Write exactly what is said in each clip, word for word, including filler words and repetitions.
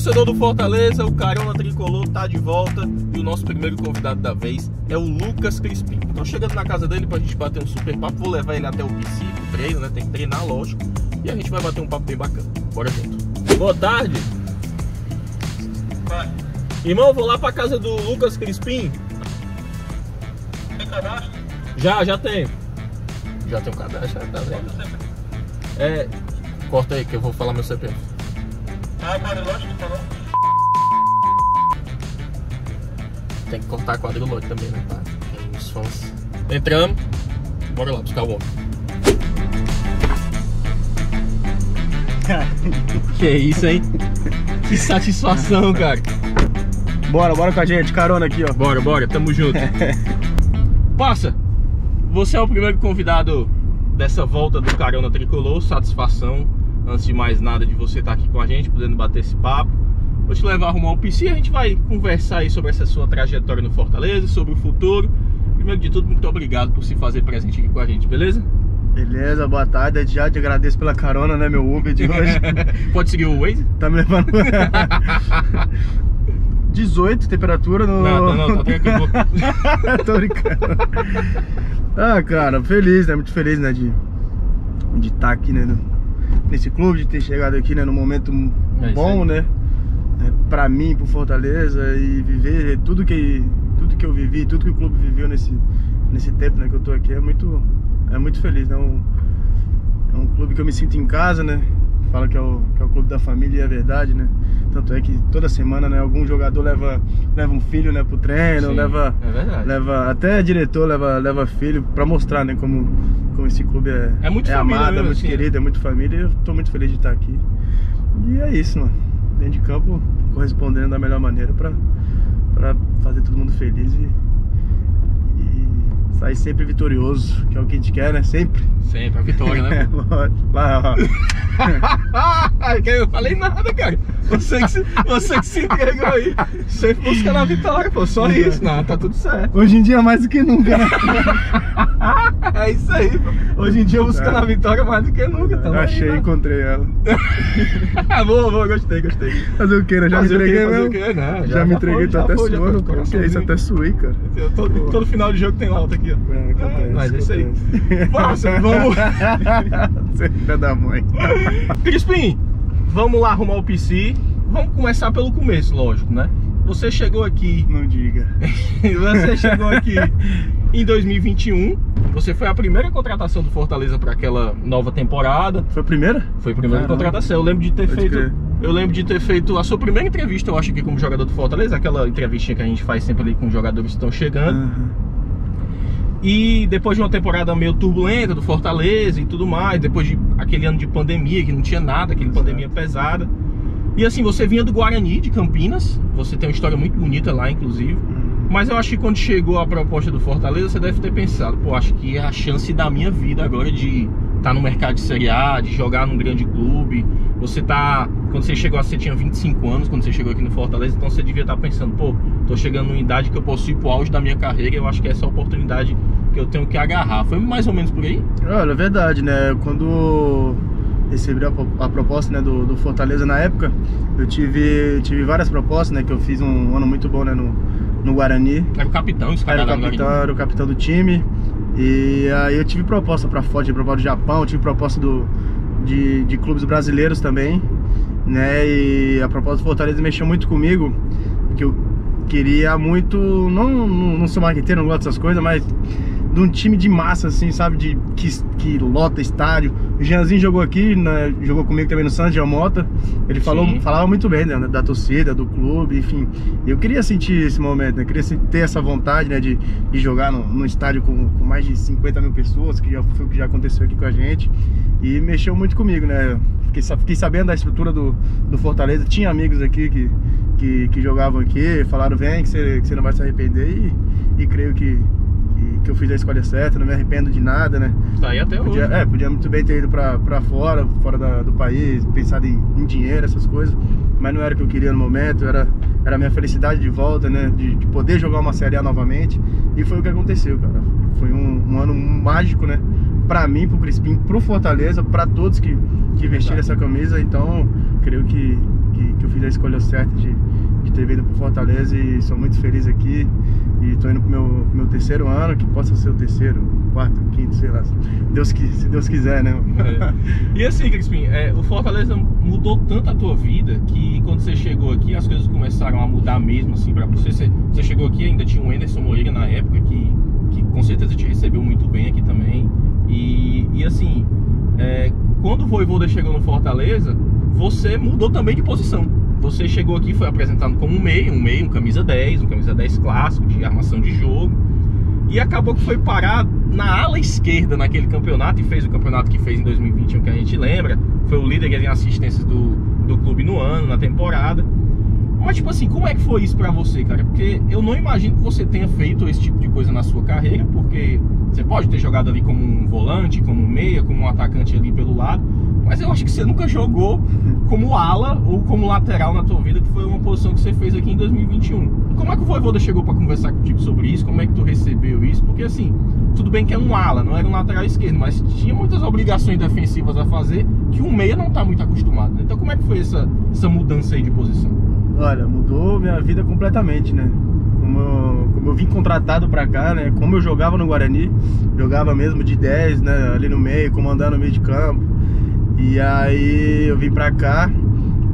Torcedor do Fortaleza, o Cariola Tricolor tá de volta e o nosso primeiro convidado da vez é o Lucas Crispim. Então chegando na casa dele pra gente bater um super papo, vou levar ele até o P C, o treino, né? Tem que treinar, lógico. E a gente vai bater um papo bem bacana. Bora junto. Boa tarde. Vai. Irmão, vou lá pra casa do Lucas Crispim. Tem cadastro? Já, já tem. Já tem o cadastro, tá vendo? É, corta aí que eu vou falar meu C P F. Ah, quadrilóide que falou? Tem que cortar a quadrilóide também, né? Tá? Os fãs. Entramos, bora lá buscar o homem. Que isso, hein? Que satisfação, cara. Bora, bora com a gente, carona aqui, ó. Bora, bora, tamo junto. Passa! Você é o primeiro convidado dessa volta do Carona Tricolor, satisfação. Antes de mais nada de você estar aqui com a gente, podendo bater esse papo. Vou te levar a arrumar o P C e a gente vai conversar aí sobre essa sua trajetória no Fortaleza, sobre o futuro. Primeiro de tudo, muito obrigado por se fazer presente aqui com a gente, beleza? Beleza, boa tarde. Já te agradeço pela carona, né, meu Uber de hoje. Pode seguir o Waze? Tá me levando... dezoito, temperatura no... Não, não, não, tá brincando. Tô brincando. Ah, cara, feliz, né, muito feliz, né, de de estar aqui, né, no... nesse clube, de ter chegado aqui, né, num momento é bom, né, é, pra mim, pro Fortaleza, e viver tudo que, tudo que eu vivi, tudo que o clube viveu nesse, nesse tempo, né, que eu tô aqui, é muito, é muito feliz, né, um, é um clube que eu me sinto em casa, né, fala que é o, que é o clube da família, e é verdade, né, tanto é que toda semana, né, algum jogador leva, leva um filho, né, pro treino, sim, leva, é leva, até diretor leva, leva filho pra mostrar, né, como... esse clube é, é, muito é amado, mesmo, é muito assim, querido, é. é muito família. E eu tô muito feliz de estar aqui. E é isso, mano. Dentro de campo, correspondendo da melhor maneira pra, pra fazer todo mundo feliz e, e sair sempre vitorioso, que é o que a gente quer, né? Sempre. Sempre, a vitória, né? Lá, ó. Eu falei nada, cara. Você que se, você que se entregou aí. Sempre buscando a vitória, pô. Só isso, não, tá tudo certo. Hoje em dia, mais do que nunca, né? É isso aí, pô. Hoje em dia eu buscando é. a vitória mais do que nunca, tá? Eu achei, aí, encontrei ela. Boa, boa, gostei, gostei. Fazer o que, né? Já fazer me entreguei, né? Já, já, já me entreguei, tô já até suando, pô. Que é isso, até suí, cara. Eu tô, todo final de jogo tem lauta aqui, ó. É, acontece, é, mas é isso aí. Passa, vamos. Filha da mãe. Crispim, vamos lá arrumar o P C. Vamos começar pelo começo, lógico, né? Você chegou aqui. Não diga. Você chegou aqui em dois mil e vinte e um. Você foi a primeira contratação do Fortaleza para aquela nova temporada. Foi a primeira? Foi a primeira Caramba. contratação. Eu lembro de ter Pode feito. Crer. Eu lembro de ter feito a sua primeira entrevista, eu acho, aqui como jogador do Fortaleza, aquela entrevistinha que a gente faz sempre ali com os jogadores que estão chegando. Uhum. E depois de uma temporada meio turbulenta do Fortaleza e tudo mais, depois de aquele ano de pandemia que não tinha nada, aquela Exato. pandemia pesada. E assim, você vinha do Guarani de Campinas, você tem uma história muito bonita lá, inclusive. Mas eu acho que quando chegou a proposta do Fortaleza, você deve ter pensado, pô, acho que é a chance da minha vida agora de estar no mercado de Série A, de jogar num grande clube. Você tá... Quando você chegou, você tinha vinte e cinco anos, quando você chegou aqui no Fortaleza, então você devia estar pensando, pô, tô chegando numa idade que eu posso ir pro auge da minha carreira, eu acho que essa é a oportunidade que eu tenho que agarrar. Foi mais ou menos por aí? Olha, é verdade, né? Quando recebi a, a proposta, né, do, do Fortaleza na época, eu tive, tive várias propostas, né, que eu fiz um ano muito bom, né, no, no Guarani. Era o capitão, esse cara era o capitão, era o capitão do time. E aí eu tive proposta pra fora, tive proposta do Japão, tive proposta do, de, de clubes brasileiros também, né, e a proposta do Fortaleza mexeu muito comigo, porque eu queria muito, não, não, não sou marqueteiro, não gosto dessas coisas, mas de um time de massa, assim, sabe, de, que, que lota estádio. O Jeanzinho jogou aqui, né, jogou comigo também no Santos, de Almota, ele falou, falava muito bem, né, da torcida, do clube, enfim, eu queria sentir esse momento, né, eu queria ter essa vontade, né, de, de jogar no, no estádio com, com mais de cinquenta mil pessoas, que já foi o que já aconteceu aqui com a gente, e mexeu muito comigo, né, fiquei, fiquei sabendo da estrutura do, do Fortaleza, tinha amigos aqui que, que, que jogavam aqui, falaram, vem, que você, que você não vai se arrepender, e, e creio que que eu fiz a escolha certa, não me arrependo de nada, né? Tá aí até podia, hoje. É, podia muito bem ter ido pra, pra fora, fora da, do país, pensado em, em dinheiro, essas coisas, mas não era o que eu queria no momento, era, era a minha felicidade de volta, né? De, de poder jogar uma Série A novamente, e foi o que aconteceu, cara. Foi um, um ano mágico, né? Pra mim, pro Crispim, pro Fortaleza, pra todos que, que vestiram essa camisa, então, creio que que, que eu fiz a escolha certa de, de ter vindo para Fortaleza, e sou muito feliz aqui. E estou indo para o meu, meu terceiro ano, que possa ser o terceiro, quarto, quinto, sei lá, se Deus, se Deus quiser, né? É. E assim, Crispim, é, o Fortaleza mudou tanto a tua vida que quando você chegou aqui as coisas começaram a mudar mesmo, assim, para você. você. Você chegou aqui, ainda tinha o Anderson Moreira na época, que, que com certeza te recebeu muito bem aqui também. E, e assim, é, quando o Vojvoda chegou no Fortaleza, você mudou também de posição. Você chegou aqui, foi apresentado como um meio, um meio, um camisa dez, um camisa dez clássico, de armação de jogo. E acabou que foi parar na ala esquerda naquele campeonato, e fez o campeonato que fez em dois mil e vinte e um, que a gente lembra. Foi o líder em assistências do, do clube no ano, na temporada. Mas tipo assim, como é que foi isso pra você, cara? Porque eu não imagino que você tenha feito esse tipo de coisa na sua carreira, porque você pode ter jogado ali como um volante, como um meia, como um atacante ali pelo lado, mas eu acho que você nunca jogou como ala ou como lateral na tua vida, que foi uma posição que você fez aqui em dois mil e vinte e um. Como é que o Vojvoda chegou para conversar contigo sobre isso? Como é que tu recebeu isso? Porque assim, tudo bem que é um ala, não era um lateral esquerdo, mas tinha muitas obrigações defensivas a fazer que um meia não tá muito acostumado, né? Então como é que foi essa, essa mudança aí de posição? Olha, mudou minha vida completamente, né? Como eu, como eu vim contratado pra cá, né? Como eu jogava no Guarani, jogava mesmo de dez, né? Ali no meio, comandando o meio de campo. E aí eu vim pra cá,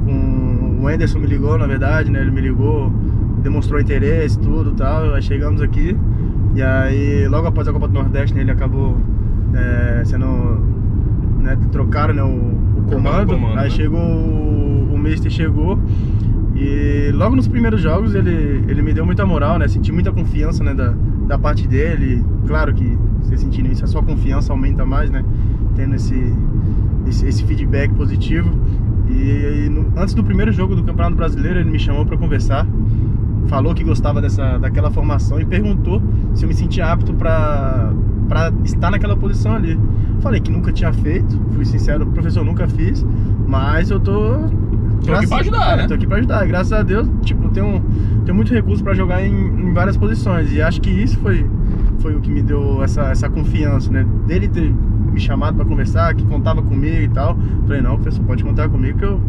com... o Anderson me ligou, na verdade, né? Ele me ligou, demonstrou interesse, tudo e tal. Aí chegamos aqui, e aí logo após a Copa do Nordeste, né, ele acabou é, sendo, né, trocaram, né, o, o comando. O comando aí, né? Chegou, o Mister chegou, e logo nos primeiros jogos ele, ele me deu muita moral, né? Senti muita confiança, né, da, da parte dele. Claro que você sentindo isso, a sua confiança aumenta mais, né? Tendo esse... Esse, esse feedback positivo. E, e no, antes do primeiro jogo do Campeonato Brasileiro, ele me chamou para conversar, falou que gostava dessa, daquela formação, e perguntou se eu me sentia apto para estar naquela posição ali. Falei que nunca tinha feito, fui sincero, professor, nunca fiz, mas eu tô... Tô graças, aqui pra ajudar, né? Tô aqui pra ajudar, graças a Deus, tipo, tenho, tenho muito recurso para jogar em, em várias posições, e acho que isso foi, foi o que me deu essa, essa confiança, né? Dele ter me chamado para conversar, que contava comigo e tal. Falei, não, professor, pode contar comigo que eu,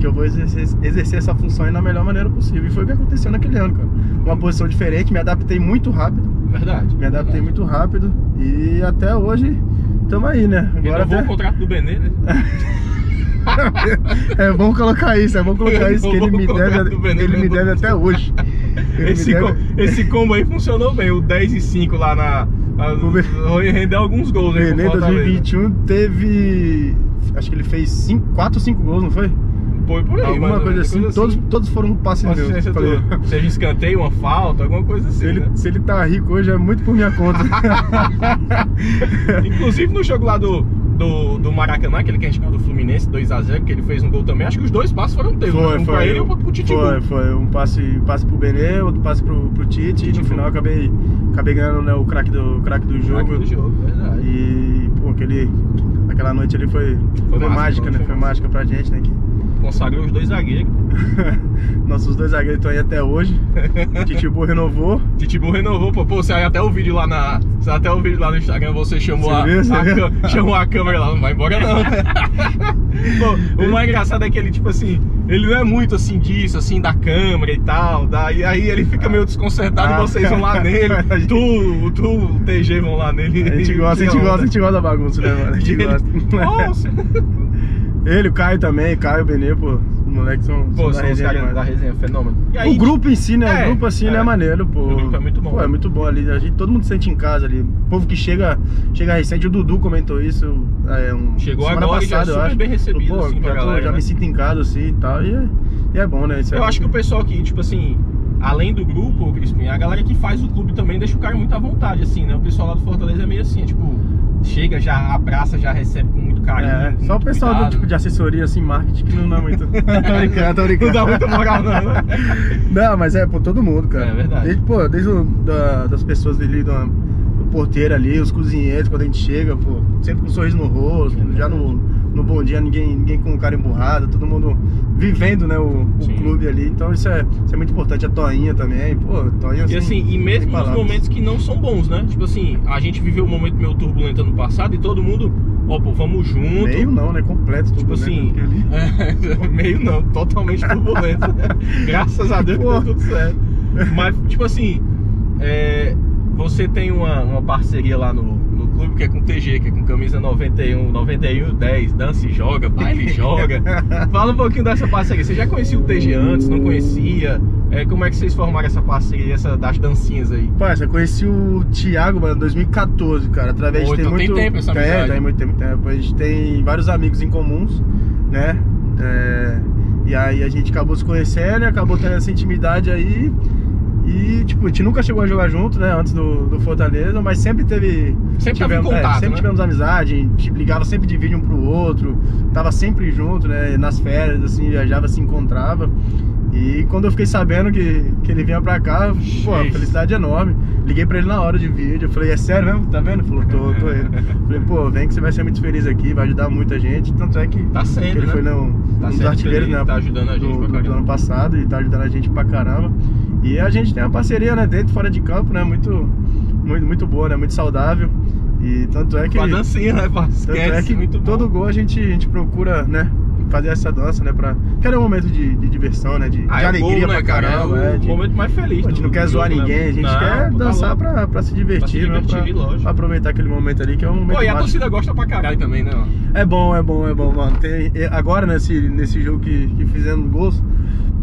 que eu vou exercer, exercer essa função aí na melhor maneira possível. E foi o que aconteceu naquele ano, cara. Uma posição diferente, me adaptei muito rápido. Verdade. Me adaptei verdade. muito rápido. E até hoje, tamo aí, né? Agora até... o contrato do Benê, né? É bom colocar isso, é bom colocar isso, que ele me deve, Benê, ele me deve até hoje. Esse, deve... com, esse combo aí funcionou bem, o dez e cinco lá na... Vai render alguns gols, né? Benê dois mil e vinte e um teve... Acho que ele fez cinco, quatro ou cinco gols, não foi? Foi por aí, alguma mas, coisa, assim, coisa assim. Todos, todos foram um passe em Deus. Seja escanteio, uma falta, alguma coisa assim. Se ele, né? se ele tá rico hoje é muito por minha conta. Inclusive no jogo lá do, do, do Maracanã, aquele que a gente ganhou do Fluminense, dois a zero, que ele fez um gol também. Acho que os dois passes foram teus. Foi, né? Um foi, pra ele e outro pro Titibu. Foi, foi. Um passe, passe pro Benê, outro passe pro, pro Tite. E no final eu acabei, acabei ganhando, né, o craque do, craque do jogo. Craque do jogo, verdade. E, pô, aquele, aquela noite ali foi, foi, foi mágica, bom, né? Foi, foi mágica pra gente, né? Que... Consagrou os dois zagueiros. Nossos dois zagueiros estão aí até hoje. Titibu renovou. Titibu renovou, pô. Pô, você aí até o vídeo lá na. Você até o vídeo lá no Instagram, você chamou, você a, viu, a, a chamou a câmera lá, não vai embora não. Pô, o mais engraçado é que ele, tipo assim, ele não é muito assim disso, assim, da câmera e tal. Da, e aí ele fica meio desconcertado, ah, e vocês vão lá nele. Gente... Tu, tu, o T G vão lá nele. A gente gosta, a gente gosta, a gente gosta da bagunça, né, mano? A gente ele... gosta. Nossa! Ele, o Caio também, Caio, o Benê, pô, os moleques são, pô, são, são da resenha, caras, da resenha, fenômeno. E aí, o grupo em si, né, é, o grupo assim, é, né, é maneiro, pô. O grupo é muito bom. Pô, é muito bom ali, a gente, todo mundo sente em casa ali. O povo que chega, chega recente, o Dudu comentou isso, é, um, chegou agora passada, e já super bem recebido, pô, assim, pra já, galera, tô, já né? me sinto em casa, assim, e tal, e é, e é bom, né. Isso Eu é acho bom. que o pessoal aqui, tipo assim, além do grupo, Crispim, a galera que faz o clube também deixa o cara muito à vontade, assim, né, o pessoal lá do Fortaleza é meio assim, é, tipo... Chega, já abraça, já recebe com muito carinho. É, muito só o pessoal cuidado. do tipo de assessoria, assim, marketing, que não dá muito. Tô brincando, tô brincando. Não dá muito moral, não. Né? Não, mas é, pô, todo mundo, cara. É verdade. Desde, pô, desde o, da, das pessoas ali do, porteiro ali, os cozinheiros, quando a gente chega, pô, sempre com um sorriso no rosto, é já no, no bom dia, ninguém, ninguém com cara emburrada, todo mundo vivendo, né, o, o clube ali, então isso é, isso é muito importante, a toinha também, pô, toinha assim... E assim, e mesmo nos momentos que não são bons, né, tipo assim, a gente viveu um momento meio turbulento ano passado e todo mundo, ó, oh, pô, vamos junto... Meio não, né, completo tudo, tipo assim, é, meio não, totalmente turbulento, graças a Deus que deu tudo certo, mas tipo assim, é... Você tem uma, uma parceria lá no, no clube que é com o T G, que é com camisa noventa e um, noventa e um, dez, dança e joga, baile e joga. Fala um pouquinho dessa parceria. Você já conhecia o T G antes? Não conhecia? É, como é que vocês formaram essa parceria, essa das dancinhas aí? Parça, eu conheci o Thiago, mano, em dois mil e quatorze, cara. Através de ter muito... Tem tempo essa amizade. É, tem muito tempo, tempo. A gente tem vários amigos em comuns, né? É... E aí a gente acabou se conhecendo, acabou tendo essa intimidade aí. E, tipo, a gente nunca chegou a jogar junto, né, antes do, do Fortaleza, mas sempre teve... Sempre tivemos, contato, é, sempre né? tivemos amizade, a gente ligava sempre de vídeo um pro outro, tava sempre junto, né, nas férias, assim, viajava, se encontrava. E quando eu fiquei sabendo que, que ele vinha pra cá, Ixi. pô, felicidade enorme. Liguei pra ele na hora de vídeo, eu falei, é sério mesmo? Tá vendo? Ele falou, tô, tô indo. Falei, pô, vem que você vai ser muito feliz aqui, vai ajudar muita gente. Tanto é que, tá sempre, que ele né? foi no, tá um dos artilheiros, né, tá ajudando a gente do, do, do ano passado e tá ajudando a gente pra caramba. E a gente tem uma parceria, né, dentro e fora de campo, né, muito, muito, muito boa, né, muito saudável. E tanto é que... Com a dancinha, né, esquece, tanto é que muito todo bom. gol a gente, a gente procura, né, fazer essa dança, né, pra... Que era um momento de, de diversão, né, de, ah, de é alegria bom, pra né, caramba, cara, é o, é, de... o momento mais feliz. A gente não quer jogo, zoar ninguém, a gente não, quer dançar pra, pra se divertir, pra se divertir, né, pra, pra aproveitar aquele momento ali, que é um momento... Pô, e a torcida gosta pra caralho também, né, mano? É bom, é bom, é bom, mano. Tem, agora, nesse, nesse jogo que, que fizemos gols,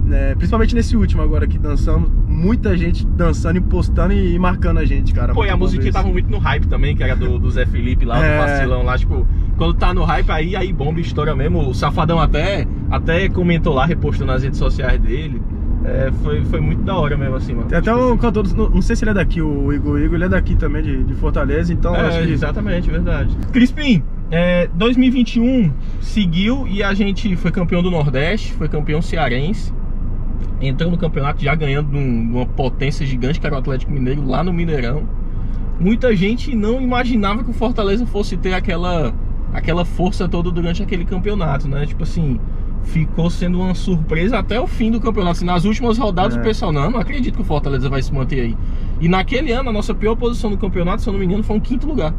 É, principalmente nesse último agora que dançamos, muita gente dançando e postando e, e marcando a gente, cara. Pô, e a musiquinha tava muito no hype também, que era do, do Zé Felipe lá, é... do vacilão lá, tipo, quando tá no hype aí, aí bomba e história mesmo. O Safadão até, até comentou lá, repostando nas redes sociais dele. É, foi, foi muito da hora mesmo, assim, mano. Tem até um cantor, não sei se ele é daqui, o Igor Igor, ele é daqui também, de, de Fortaleza, então... É, acho que... exatamente, verdade. Crispim, é, dois mil e vinte e um seguiu e a gente foi campeão do Nordeste, foi campeão cearense. Entrando no campeonato já ganhando de um, uma potência gigante que era o Atlético Mineiro lá no Mineirão. Muita gente não imaginava que o Fortaleza fosse ter aquela, aquela força toda durante aquele campeonato, né? Tipo assim, ficou sendo uma surpresa até o fim do campeonato. Assim, nas últimas rodadas é. o pessoal, não, não acredito que o Fortaleza vai se manter aí. E naquele ano a nossa pior posição no campeonato, se eu não me engano, foi um quinto lugar.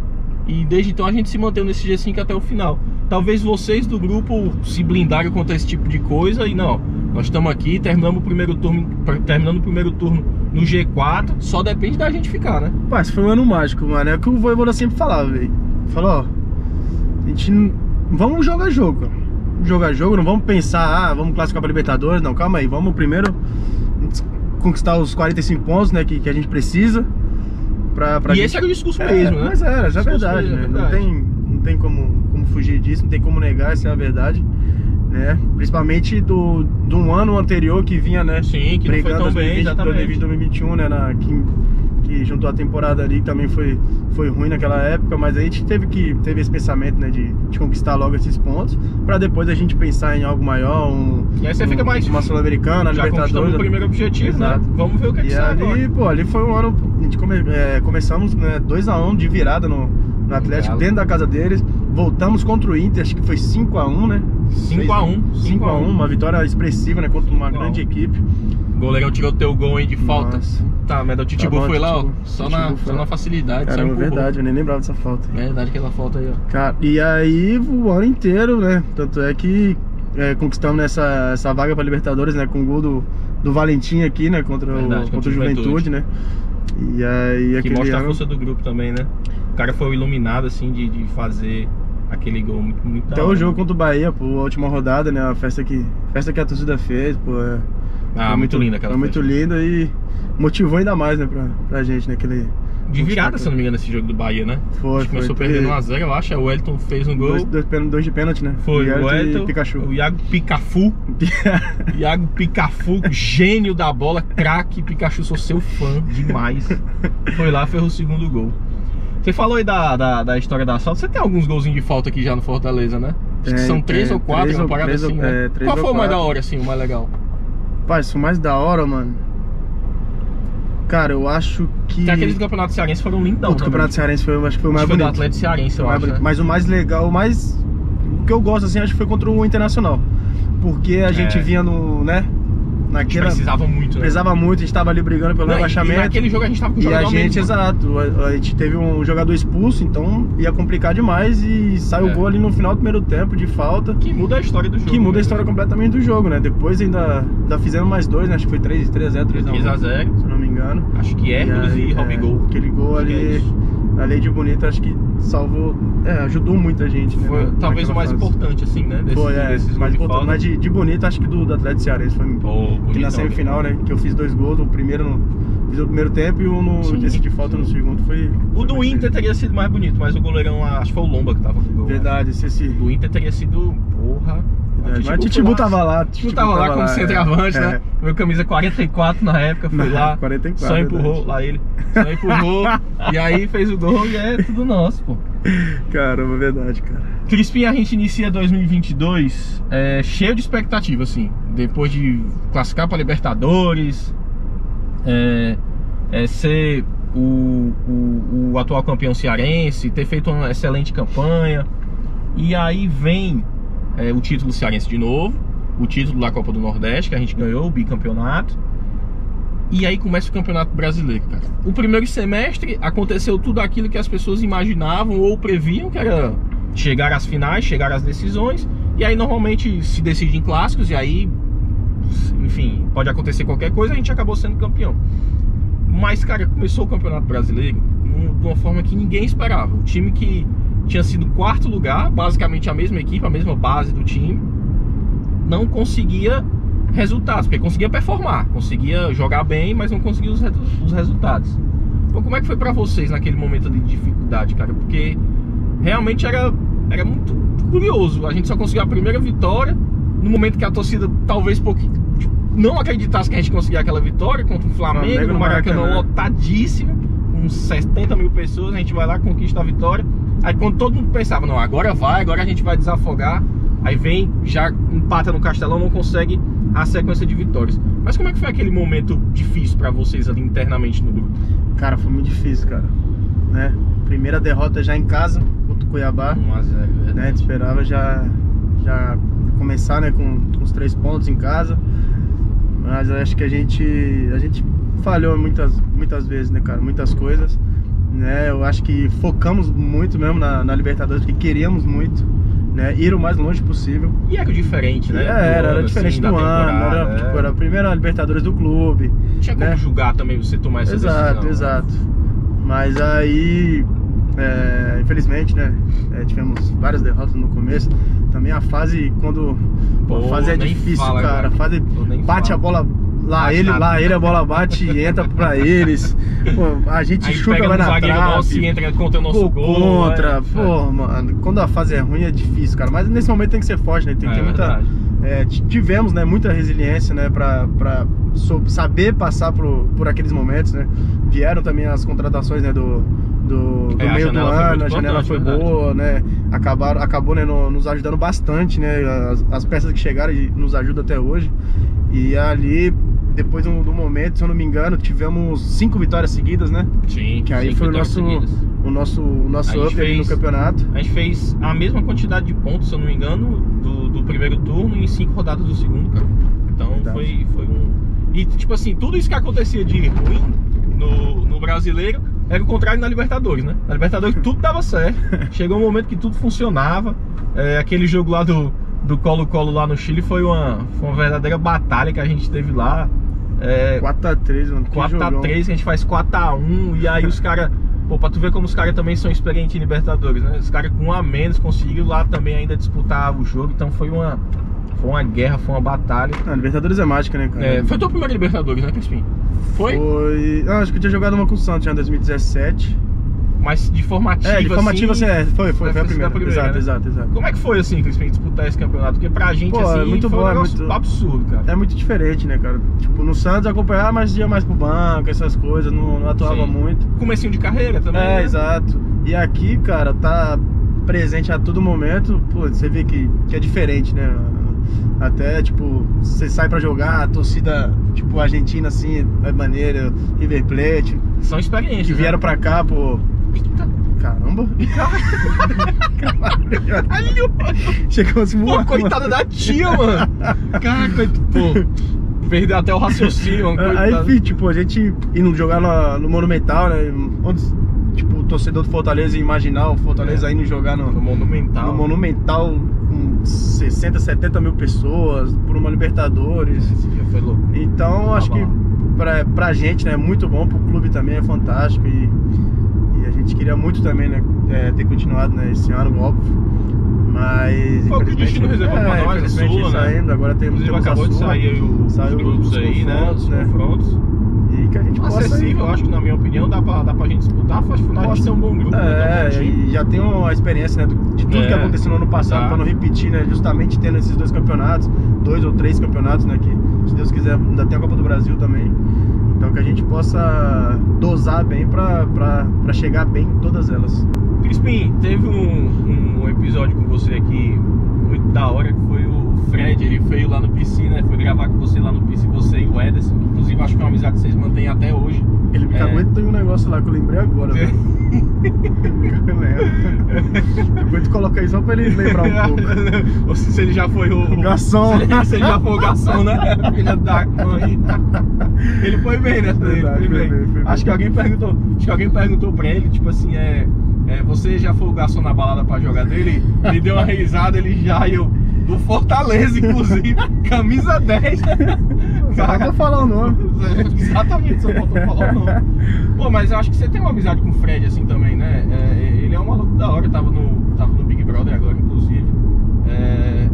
E desde então a gente se manteve nesse G cinco até o final. Talvez vocês do grupo se blindaram contra esse tipo de coisa e não, nós estamos aqui, terminamos o primeiro turno, terminando o primeiro turno no G quatro, só depende da gente ficar, né? Pá, isso foi um ano mágico, mano, é o que o Vojvoda sempre falava, velho. Falou, ó, a gente não... vamos jogar jogo, vamos jogar jogo, não vamos pensar, ah, vamos classificar para Libertadores, não, calma aí, vamos primeiro conquistar os quarenta e cinco pontos, né, que, que a gente precisa. Pra, pra e gente... esse era o discurso é, mesmo, né? Mas era, já é verdade, mesmo, né? É verdade. Não tem, não tem como, como fugir disso, não tem como negar, essa é a verdade, né? Principalmente do, do um ano anterior que vinha, né? Sim, que não foi tão bem, exatamente. dois mil e vinte e um, né? Na, que, que juntou a temporada ali, que também foi, foi ruim naquela época, mas a gente teve, que, teve esse pensamento, né? De, de conquistar logo esses pontos, pra depois a gente pensar em algo maior, um... E aí você um, fica mais... Uma Sul-Americana, Libertadores... Já conquistamos o primeiro objetivo, exato, né? Vamos ver o que é que sai agora. E ali, pô, ali foi um ano... A gente come, é, começamos né, dois a um de virada no, no Atlético, dentro da casa deles. Voltamos contra o Inter, acho que foi cinco a um, né? cinco a um, uma vitória expressiva, né? Contra uma grande equipe. O goleirão tirou teu gol aí de falta. Nossa. Tá, mas o Titibu tá bom, foi lá, ó, só, na, foi só lá. na facilidade. Cara, é verdade, eu nem lembrava dessa falta. É verdade aquela falta aí, ó. Cara, e aí o ano inteiro, né? Tanto é que é, conquistamos essa, essa vaga pra Libertadores, né? Com o gol do, do Valentim aqui, né? Contra, verdade, o, contra o Juventude, Juventude, né? E aí, que aquele mostra ano... a força do grupo também, né? O cara foi iluminado, assim, de, de fazer aquele gol muito, muito Até o jogo contra o Bahia, pô, a última rodada, né? A festa que, festa que a torcida fez, pô. É... Ah, muito, muito linda aquela foi festa. Muito linda e motivou ainda mais, né, pra, pra gente, né? Aquele... De virada, se não me engano, esse jogo do Bahia, né? Foi, a gente foi, começou foi, perdendo um a zero, eu acho. O Elton fez um gol. Dois, dois, dois de pênalti, né? Foi, o Elton, o Elton e Pikachu. O Iago Pikachu. Iago Pikachu, gênio da bola, craque. Pikachu, sou seu fã demais. Foi lá, ferrou o segundo gol. Você falou aí da, da, da história da assalto. Você tem alguns golzinhos de falta aqui já no Fortaleza, né? Acho que são três é, ou quatro, três uma parada três assim, ou, né? É, três Qual foi o mais da hora, assim, o mais legal? Pai, isso mais da hora, mano. Cara, eu acho que... Tem aqueles do Campeonato Cearense foram lindão. O do Campeonato Cearense foi, acho que foi o mais bonito. Foi do Atlético Cearense, eu acho, né? Mas o mais legal, o mais... O que eu gosto, assim, acho que foi contra o Internacional. Porque a gente é. vinha no... né? Naquela... A gente precisava muito, né? Precisava muito, a gente tava ali brigando pelo não, rebaixamento. E naquele jogo a gente tava com o jogador E a gente, mesmo. exato, a, a gente teve um jogador expulso, então ia complicar demais. E saiu é. o gol ali no final do primeiro tempo, de falta. Que muda a história do jogo. Que muda né? a história completamente do jogo, né? Depois ainda, ainda fizemos mais dois, né? Acho que foi três a zero, se eu não me engano. Acho que é, e Robigol. É, aquele gol que ali... É a lei de bonita, acho que salvou, é, ajudou muita gente, né? Foi, né? Talvez o mais fase. importante, assim, né? Desses, foi, é, desses mais importante, mas de, de bonita, acho que do, do Atlético Cearense foi oh, que na semifinal, né? Que eu fiz dois gols, o primeiro no, fiz o primeiro tempo e um no, sim, esse de falta sim. no segundo foi... O foi do Inter bonito. teria sido mais bonito, mas o goleirão, acho que foi o Lomba que tava com o gol. Verdade, esse... esse... O Inter teria sido, porra... Mas Titibu, Titibu tava lá. Titibu tava lá como centroavante, né? Meu camisa quarenta e quatro na época, foi lá. quarenta e quatro, só empurrou lá ele. Só empurrou. E aí fez o gol e é tudo nosso, pô. Caramba, verdade, cara. Crispim, a gente inicia dois mil e vinte e dois é, cheio de expectativa, assim. Depois de classificar pra Libertadores, é, é, ser o, o, o atual campeão cearense, ter feito uma excelente campanha. E aí vem... É, o título cearense de novo, o título da Copa do Nordeste, que a gente ganhou, o bicampeonato. E aí começa o Campeonato Brasileiro, cara. O primeiro semestre aconteceu tudo aquilo que as pessoas imaginavam ou previam, que era chegar às finais, chegar às decisões. E aí normalmente se decide em clássicos, e aí, enfim, pode acontecer qualquer coisa, a gente acabou sendo campeão. Mas, cara, começou o Campeonato Brasileiro de uma forma que ninguém esperava. O time que... tinha sido quarto lugar, basicamente a mesma equipe, a mesma base do time, não conseguia resultados, porque conseguia performar, conseguia jogar bem, mas não conseguia os, os resultados. Então como é que foi pra vocês naquele momento de dificuldade, cara? Porque realmente era, era muito curioso, a gente só conseguiu a primeira vitória no momento que a torcida talvez pouco, tipo, não acreditasse que a gente conseguia aquela vitória contra o Flamengo, Flamengo no Maracanã, Maracanã lotadíssimo, com setenta mil pessoas, a gente vai lá, conquista a vitória. Aí quando todo mundo pensava, não, agora vai, agora a gente vai desafogar, aí vem, já empata no Castelão, não consegue a sequência de vitórias. Mas como é que foi aquele momento difícil pra vocês ali internamente no grupo? Cara, foi muito difícil, cara, né? Primeira derrota já em casa, contra o Cuiabá, um a zero, né? Esperava já, já começar, né, com, com os três pontos em casa. Mas eu acho que a gente, a gente falhou muitas, muitas vezes, né, cara? Muitas coisas. Né, eu acho que focamos muito mesmo na, na Libertadores, porque queríamos muito, né, ir o mais longe possível. E era diferente, né? É, era, era diferente assim, do ano, era, é. tipo, era a primeira Libertadores do clube. Tinha né? como julgar também você tomar essa exato, decisão. Exato, exato. Né? Mas aí, é, infelizmente, né, é, tivemos várias derrotas no começo. Também a fase, quando Pô, a fase é difícil, fala, cara, cara. A fase bate fala. a bola... Lá Bate ele, nada. lá ele, a bola bate e entra pra eles. Pô, a gente chuta, vai na trave, entra contra o nosso gol. Contra, né? pô, é. mano, quando a fase é ruim é difícil, cara. Mas nesse momento tem que ser forte, né? Tem que é, ter muita, é, tivemos, né, muita resiliência, né, pra, pra saber passar por, por aqueles momentos, né? Vieram também as contratações, né, do, do, do é, meio do ano, a janela foi boa, né? Acabaram, acabou, né, no, nos ajudando bastante, né? As, as peças que chegaram e nos ajudam até hoje. E ali... Depois do momento, se eu não me engano, tivemos cinco vitórias seguidas, né? Sim, que aí foi o nosso, o nosso, o nosso up fez, no campeonato. A gente fez a mesma quantidade de pontos, se eu não me engano, do, do primeiro turno e cinco rodadas do segundo, cara. Então foi, foi um... E tipo assim, tudo isso que acontecia de ruim no, no brasileiro era o contrário na Libertadores, né? Na Libertadores tudo dava certo, chegou um momento que tudo funcionava, é, aquele jogo lá do Colo-Colo lá no Chile foi uma, foi uma verdadeira batalha que a gente teve lá. É, quatro a três, mano. quatro a três, a gente faz quatro a um. E aí os caras, pô, pra tu ver como os caras também são experientes em Libertadores, né? Os caras com um a menos conseguiram lá também ainda disputar o jogo. Então foi uma, foi uma guerra, foi uma batalha. Ah, Libertadores é mágica, né, cara? É, foi a tua primeira Libertadores, né, Crispim? Foi? Foi. Ah, acho que eu tinha jogado uma com o Santos já em dois mil e dezessete. Mas de formativa, assim... É, de formativa, assim, assim é, foi, foi, foi a primeira. primeira exato, né? exato, exato. Como é que foi, assim, Crispim, disputar esse campeonato? Porque pra gente, Pô, assim, é muito foi bom, um negócio é muito, absurdo, cara. É muito diferente, né, cara? Tipo, no Santos acompanhava, mas ia mais pro banco, essas coisas, não, não atuava Sim. muito. Comecinho de carreira também, É, né? exato. E aqui, cara, tá presente a todo momento, pô, você vê que, que é diferente, né? Até, tipo, você sai pra jogar, a torcida, tipo, argentina, assim, é maneira, River Plate. São experiências. Que vieram, né, pra cá, pô. Eita. Caramba. Caralho. Caralho. Chegamos a voar, pô, coitada da tia, mano. Caraca, pô. Perdeu até o raciocínio. Aí, enfim, tipo, a gente indo jogar no, no Monumental, né? Onde, tipo, o torcedor do Fortaleza ia imaginar o Fortaleza é. indo jogar no, no Monumental. No Monumental, com sessenta, setenta mil pessoas, por uma Libertadores. Esse dia foi louco. Então, acho que pra, pra gente, né, é muito bom, pro clube também é fantástico. E, e a gente queria muito também, né, é, ter continuado, né, esse ano, óbvio. Mas, pô, infelizmente, o destino reservou é, pra nós, a Sula, saindo, né? Agora tem, temos acabou a Sula, de sair o, saiu os grupos aí, né? Os confrontos, né? E que a gente possa acessível, ir, acho que, na minha opinião, dá pra, dá pra gente disputar, faz final de ser um bom grupo. É, né? E já tem uma experiência, né, de tudo é, que aconteceu no ano passado, tá, pra não repetir, né? Justamente tendo esses dois campeonatos, dois ou três campeonatos, né? Que, se Deus quiser, ainda tem a Copa do Brasil também. Então que a gente possa dosar bem pra, pra, pra chegar bem em todas elas. Crispim, teve um, um episódio com você aqui muito da hora, que foi o Fred, ele veio lá no P C, né? Foi gravar com você lá no P C, você e o Ederson. Inclusive, acho que é uma amizade que vocês mantêm até hoje. Ele me é... cagou e tem um negócio lá que eu lembrei agora, velho. Eu vou te colocar aí só pra ele lembrar um pouco. Ou se ele já foi o... o garçom. Se, se ele já foi o garçom, né? Filha da mãe. Ele foi bem, né? Verdade, ele foi bem. Foi bem, foi bem. Acho que alguém perguntou, acho que alguém perguntou pra ele, tipo assim, é... É, você já foi o garçom na balada pra jogar dele? Ele deu uma risada, ele já, eu, do Fortaleza, inclusive, camisa dez. Só faltou falar o nome. Exatamente, só faltou falar o nome. Pô, mas eu acho que você tem uma amizade com o Fred, assim, também, né? É, ele é um maluco da hora, eu tava no, tava no Big Brother agora, inclusive. É,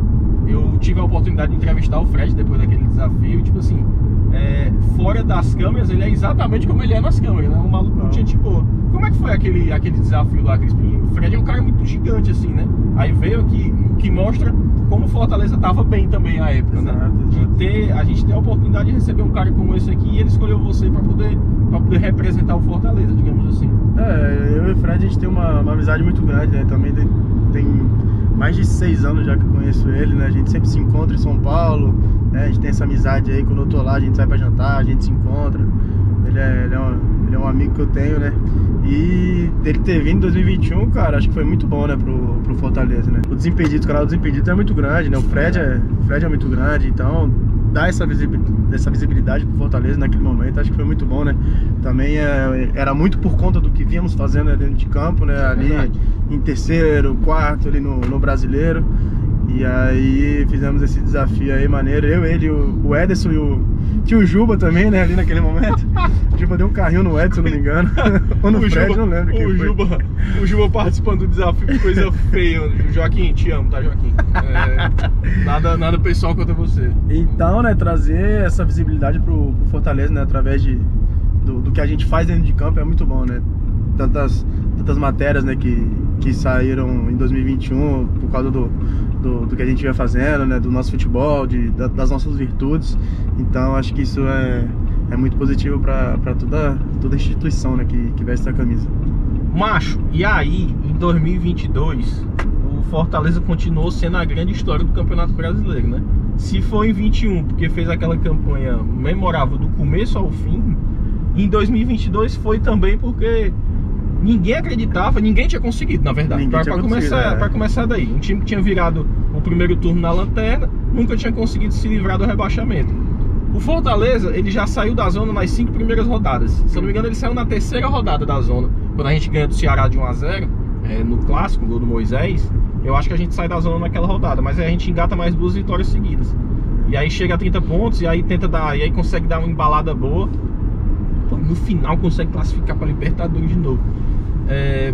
eu tive a oportunidade de entrevistar o Fred depois daquele desafio, tipo assim... É, fora das câmeras, ele é exatamente como ele é nas câmeras, né? Um maluco muito gente boa. Como é que foi aquele, aquele desafio lá, Crispim? O Fred é um cara muito gigante, assim, né? Aí veio aqui, que mostra como o Fortaleza tava bem também na época, exato, né? Exato. De ter, a gente ter a oportunidade de receber um cara como esse aqui, e ele escolheu você pra poder, pra poder representar o Fortaleza, digamos assim. É, eu e o Fred, a gente tem uma, uma amizade muito grande, né? Também tem, tem mais de seis anos já que eu conheço ele, né? A gente sempre se encontra em São Paulo. É, a gente tem essa amizade aí, quando eu tô lá a gente sai pra jantar, a gente se encontra. Ele é, ele é, um, ele é um amigo que eu tenho, né? E dele ter vindo em dois mil e vinte e um, cara, acho que foi muito bom, né, pro, pro Fortaleza, né? O Desimpedido, o canal do Desimpedido é muito grande, né? O Fred é, o Fred é muito grande, então dar essa visibilidade, essa visibilidade pro Fortaleza naquele momento, acho que foi muito bom, né? Também é, era muito por conta do que víamos fazendo, né, dentro de campo, né? Ali em terceiro, quarto, ali no, no Brasileiro. E aí fizemos esse desafio aí, maneiro. Eu, ele, o Ederson e o tio Juba também, né? Ali naquele momento. O Juba deu um carrinho no Ederson, se não me engano. Ou no o Fred, Juba, não lembro quem o foi. Juba, o Juba participando do desafio, que coisa feia. Joaquim, te amo, tá, Joaquim? É, nada, nada pessoal contra você. Então, né, trazer essa visibilidade pro, pro Fortaleza, né? Através de, do, do que a gente faz dentro de campo é muito bom, né? Tantas, tantas matérias, né, que, que saíram em dois mil e vinte e um por causa do, do, do que a gente ia fazendo, né, do nosso futebol, de, da, das nossas virtudes. Então acho que isso é, é muito positivo para toda, toda instituição, né, que, que veste essa camisa. Macho, e aí em dois mil e vinte e dois o Fortaleza continuou sendo a grande história do Campeonato Brasileiro, né? Se foi em vinte e um, porque fez aquela campanha memorável do começo ao fim, em dois mil e vinte e dois foi também porque... Ninguém acreditava, ninguém tinha conseguido, na verdade, para começar, é. começar daí. Um time que tinha virado o primeiro turno na lanterna, nunca tinha conseguido se livrar do rebaixamento. O Fortaleza, ele já saiu da zona nas cinco primeiras rodadas. Se eu não me engano, ele saiu na terceira rodada da zona. Quando a gente ganha do Ceará de um a zero, é, no clássico, gol do Moisés, eu acho que a gente sai da zona naquela rodada. Mas aí a gente engata mais duas vitórias seguidas. E aí chega a trinta pontos, e aí, tenta dar, e aí consegue dar uma embalada boa. No final consegue classificar para Libertadores de novo. É,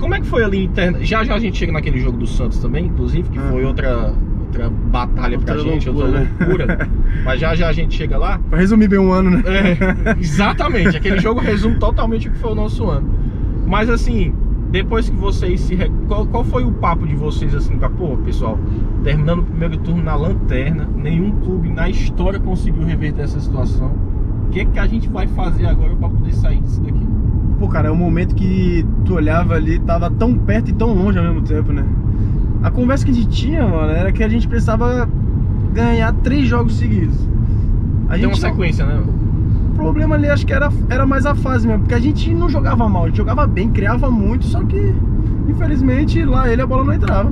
como é que foi ali interna? Já já a gente chega naquele jogo do Santos também, inclusive, que ah, foi outra, outra batalha outra pra gente, loucura, outra loucura, né? Mas já já a gente chega lá. Pra resumir bem um ano, né? É, exatamente, aquele jogo resume totalmente o que foi o nosso ano. Mas assim, depois que vocês se... Qual, qual foi o papo de vocês assim, pra, pô, pessoal, terminando o primeiro turno na lanterna, nenhum clube na história conseguiu reverter essa situação. O que é que a gente vai fazer agora pra poder sair disso daqui? Pô, cara, é um momento que tu olhava ali, tava tão perto e tão longe ao mesmo tempo, né? A conversa que a gente tinha, mano, era que a gente precisava ganhar três jogos seguidos. A Tem gente uma sequência, não... né? O problema ali acho que era, era mais a fase mesmo, porque a gente não jogava mal, a gente jogava bem, criava muito, só que infelizmente lá ele a bola não entrava,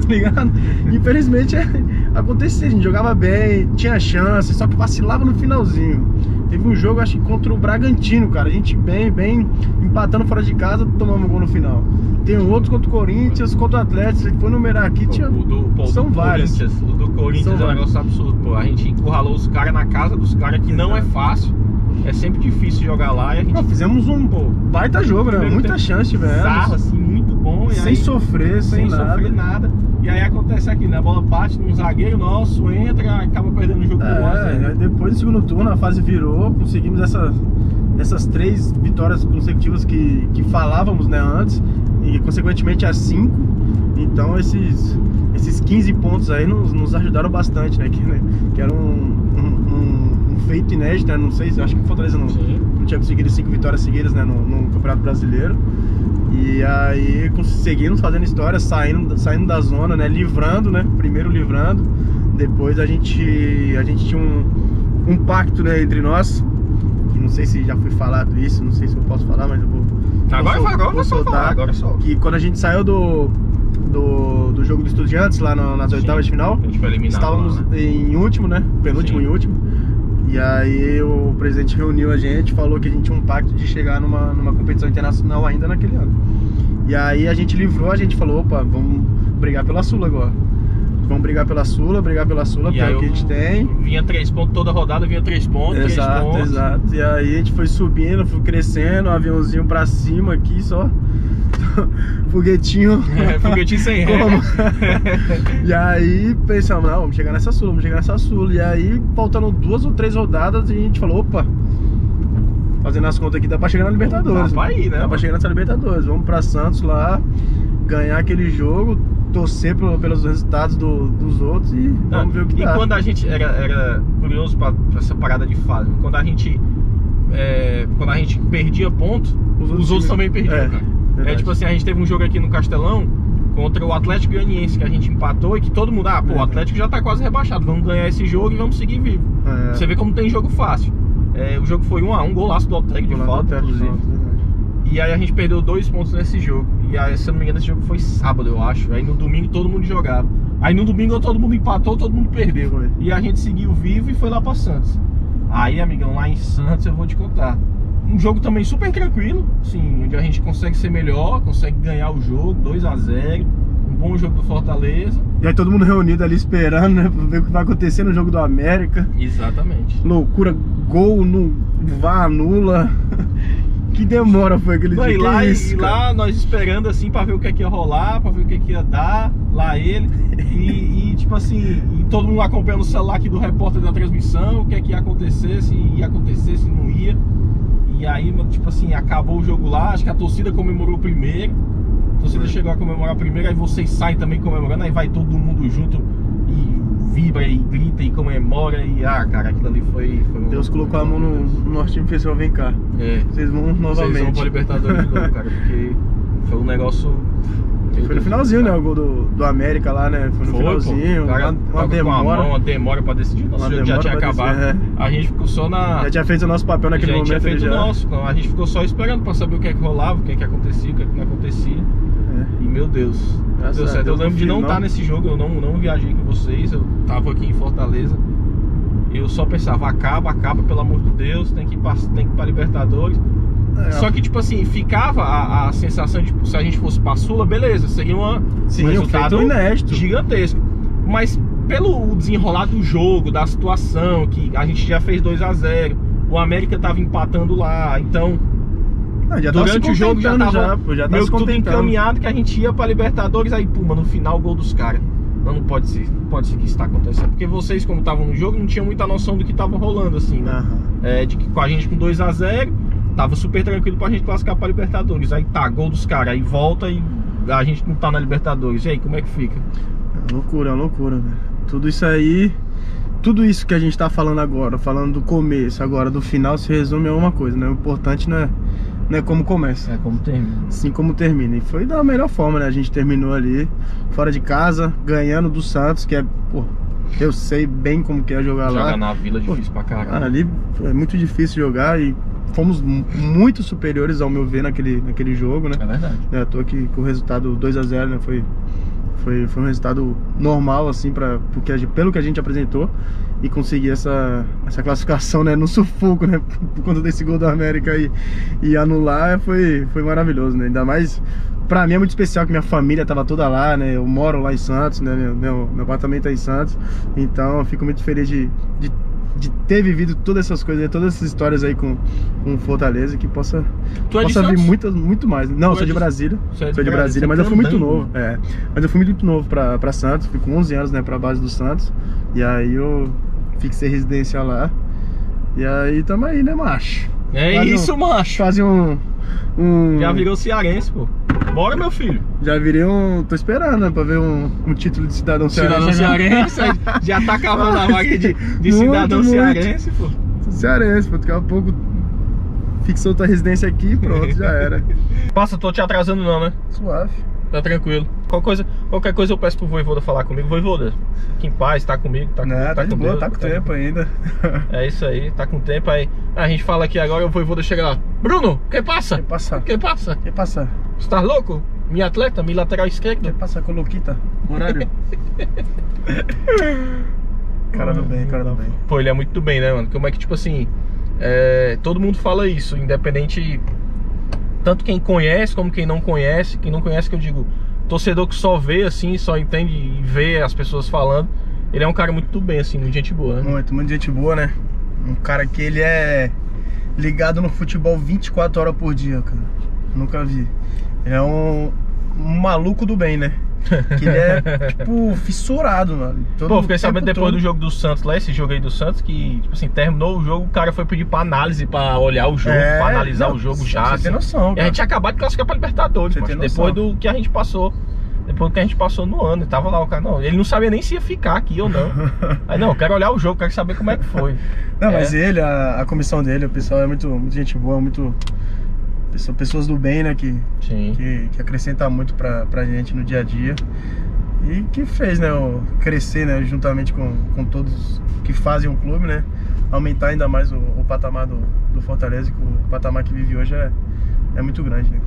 tá ligado? Infelizmente é, acontecia, a gente jogava bem, tinha chance, só que vacilava no finalzinho. Teve um jogo, acho que contra o Bragantino, cara, a gente bem, bem, empatando fora de casa, tomamos um gol no final. Tem outro contra o Corinthians, contra o Atlético, se for numerar aqui, tinha... O do, pô, são vários. O do Corinthians é um negócio absurdo, pô, a gente encurralou os caras na casa dos caras, que não é fácil. É sempre difícil jogar lá e a gente... Não, fizemos um pô, baita jogo, né? Muita chance tivemos. Sarra, assim, muito bom. E sem aí, sofrer, sem, sem nada. sofrer nada. E aí acontece aqui, né? A bola bate num zagueiro nosso, entra, acaba perdendo o jogo é, pro Oscar. Né? Depois do segundo turno a fase virou, conseguimos essa, essas três vitórias consecutivas que, que falávamos, né, antes. E consequentemente as cinco. Então esses, esses quinze pontos aí nos, nos ajudaram bastante, né? Que, né? que era um... feito inédito, né? Não sei, acho que o Fortaleza não, não tinha conseguido cinco vitórias seguidas, né? No, no Campeonato Brasileiro. E aí conseguimos, fazendo história, saindo, saindo da zona, né? Livrando, né? Primeiro livrando. Depois a gente, a gente tinha um, um pacto, né? Entre nós. Que não sei se já foi falado isso, não sei se eu posso falar, mas eu vou. Agora vou, agora vou soltar. Falar, agora solta. Que quando a gente saiu do, do, do jogo do Estudiantes lá no, nas oitavas de final, a gente foi eliminado, estávamos lá, né? Em último, né? Penúltimo Sim. e último. E aí o presidente reuniu a gente, falou que a gente tinha um pacto de chegar numa, numa competição internacional ainda naquele ano. E aí a gente livrou, a gente falou, opa, vamos brigar pela Sula agora. Vamos brigar pela Sula, brigar pela Sula, porque a gente tem... Vinha três pontos, toda rodada vinha três pontos, exato, três pontos. Exato, exato. E aí a gente foi subindo, foi crescendo, um aviãozinho pra cima aqui, só... foguetinho... É, foguetinho sem ré. E aí pensamos, não, vamos chegar nessa Sula, vamos chegar nessa Sula. E aí, faltando duas ou três rodadas, a gente falou, opa... Fazendo as contas aqui, dá pra chegar na Libertadores. Dá pra ir, né? Dá pra chegar nessa Libertadores. Vamos pra Santos lá, ganhar aquele jogo... torcer pelo, pelos resultados do, dos outros e vamos ver o que dá. E quando a gente era, era curioso para essa parada de fase, quando a gente é, quando a gente perdia ponto, os outros, os outros também perdiam, é, cara. É, tipo assim, a gente teve um jogo aqui no Castelão contra o Atlético Goianiense que a gente empatou e que todo mundo, ah, pô, é, o Atlético já tá quase rebaixado, vamos ganhar esse jogo e vamos seguir vivo. É. Você vê como tem jogo fácil. É, o jogo foi um a um, golaço do Atlético de falta, inclusive. E aí a gente perdeu dois pontos nesse jogo. E aí, se eu não me engano, esse jogo foi sábado, eu acho. Aí no domingo todo mundo jogava. Aí no domingo todo mundo empatou, todo mundo perdeu. Foi. E a gente seguiu vivo e foi lá pra Santos. Aí, amigão, lá em Santos eu vou te contar. Um jogo também super tranquilo, assim, onde a gente consegue ser melhor, consegue ganhar o jogo, dois a zero. Um bom jogo do Fortaleza. E aí todo mundo reunido ali esperando, né? Pra ver o que vai acontecer no jogo do América. Exatamente. Loucura, gol, no V A R anula. Que demora foi aquele dia, lá, é isso, e lá nós esperando assim pra ver o que, é que ia rolar, pra ver o que, é que ia dar, lá ele e, e tipo assim, e todo mundo acompanhando o celular aqui do repórter da transmissão, o que é que ia acontecer, se ia acontecer, se não ia. E aí, tipo assim, acabou o jogo lá, acho que a torcida comemorou primeiro. A torcida é. chegou a comemorar primeiro, aí vocês saem também comemorando, aí vai todo mundo junto e vibra e grita e comemora. E ah, cara, aquilo ali foi... foi um... Deus colocou a mão no, no nosso time e fez, vem cá, é. vocês vão novamente. Vocês vão pra Libertadores de novo, cara, porque foi um negócio... Foi no finalzinho, né, o gol do, do América lá, né, foi no foi, finalzinho, cara, uma, uma demora. Mão, uma demora pra decidir, nosso jogo já tinha acabado, decidir, é. a gente ficou só na... Já tinha feito o nosso papel naquele já momento. Já tinha feito o nosso, não, a gente ficou só esperando pra saber o que é que rolava, o que é que acontecia, o que é que não acontecia. É. E meu Deus, meu Deus certo. Deus eu lembro de não estar nesse jogo, eu não, não viajei com vocês, eu tava aqui em Fortaleza. Eu só pensava, acaba, acaba, pelo amor de Deus, tem que ir pra, tem que ir pra Libertadores. É. Só que, tipo assim, ficava a, a sensação de tipo, se a gente fosse pra Sula, beleza, seria uma, Sim, um resultado inédito, gigantesco. Mas pelo desenrolar do jogo, da situação, que a gente já fez dois a zero, o América tava empatando lá, então... Não, já durante tá o jogo já tava já, pô, já tá meio tudo encaminhado que a gente ia pra Libertadores, aí puma, no final o gol dos caras. Não, não pode ser, não pode ser que isso tá acontecendo. Porque vocês, como estavam no jogo, não tinham muita noção do que tava rolando, assim, né? Uhum. É, de que com a gente com dois a zero, tava super tranquilo pra gente classificar pra Libertadores. Aí tá, gol dos caras, aí volta e a gente não tá na Libertadores. E aí, como é que fica? É loucura, é loucura, velho. Tudo isso aí, tudo isso que a gente tá falando agora, falando do começo, agora do final, se resume a uma coisa, né? O importante não é... Não é como começa. É como termina. Sim, como termina. E foi da melhor forma, né? A gente terminou ali, fora de casa, ganhando do Santos, que é, pô, Eu sei bem como que é jogar lá. Jogar na Vila é difícil pra caralho. Ali é muito difícil jogar e fomos muito superiores, ao meu ver, naquele, naquele jogo, né? É verdade. É, à toa que com o resultado dois a zero, né? Foi, foi, foi um resultado normal, assim, pra, porque, pelo que a gente apresentou. E conseguir essa, essa classificação, né? No sufoco, né? Por conta desse gol do América e, e anular foi, foi maravilhoso, né? Ainda mais, pra mim é muito especial que minha família tava toda lá, né? Eu moro lá em Santos, né? Meu, meu, meu apartamento é em Santos. Então eu fico muito feliz de, de, de ter vivido todas essas coisas, todas essas histórias aí com, com Fortaleza, que possa, tu possa é vir muitas, muito mais. Não, eu sou de Brasília. Sou de Brasília, mas eu fui muito novo. É, mas eu fui muito novo pra, pra Santos, fui com onze anos, né? Pra base do Santos. E aí eu fixei residência lá. E aí tamo aí, né, macho? É quase isso, um, macho. Quase um, um... Já virou cearense, pô. Bora, meu filho. Já virei um... Tô esperando, né, pra ver um, um título de cidadão cearense. Cidadão cearense. Já tá cavando a vaga de, de muito, cidadão muito. cearense, pô. Cearense, pô. Daqui a pouco fixou tua residência aqui e pronto, já era. Nossa, tô te atrasando não, né? Suave. Tá tranquilo. Qualquer coisa, qualquer coisa eu peço pro Vojvoda falar comigo. Vojvoda, fique em paz, tá comigo, tá, não, tá, tá de com boa, Deus, tá com tá tempo com... ainda. É isso aí, tá com tempo aí. A gente fala aqui agora, o Vojvoda chega lá. Bruno, que passa? Que passa? Que passa? Que passa? Você tá louco? Mi atleta, mi lateral esquerdo. Que passa com Luquita? Horário. Cara do bem, cara do bem. Pô, ele é muito do bem, né, mano? Como é que, tipo assim, é... todo mundo fala isso, independente... Tanto quem conhece como quem não conhece. Quem não conhece, que eu digo, torcedor que só vê assim, só entende e vê as pessoas falando. Ele é um cara muito do bem, assim, muito gente boa, né? Muito, muito gente boa, né? Um cara que ele é ligado no futebol vinte e quatro horas por dia, cara. Nunca vi. É um, um maluco do bem, né? Que ele é, tipo, fissurado, mano. Todo Pô, fiquei sabendo depois todo. do jogo do Santos lá, esse jogo aí do Santos, que, tipo assim, terminou o jogo, o cara foi pedir pra análise, pra olhar o jogo, é, pra analisar não, o jogo já. Você assim. tem noção, cara. E a gente tinha acabado de classificar pra Libertadores, mas, depois do que a gente passou. Depois do que a gente passou no ano, ele tava lá, o cara, não, ele não sabia nem se ia ficar aqui ou não. Aí, não, eu quero olhar o jogo, quero saber como é que foi. Não, é. mas ele, a, a comissão dele, o pessoal é muito, muito gente boa, muito... São pessoas do bem, né, que, que, que acrescentam muito pra, pra gente no dia a dia. E que fez, né, o crescer, né, juntamente com, com todos que fazem o clube, né. Aumentar ainda mais o, o patamar do, do Fortaleza, que o patamar que vive hoje é, é muito grande, né.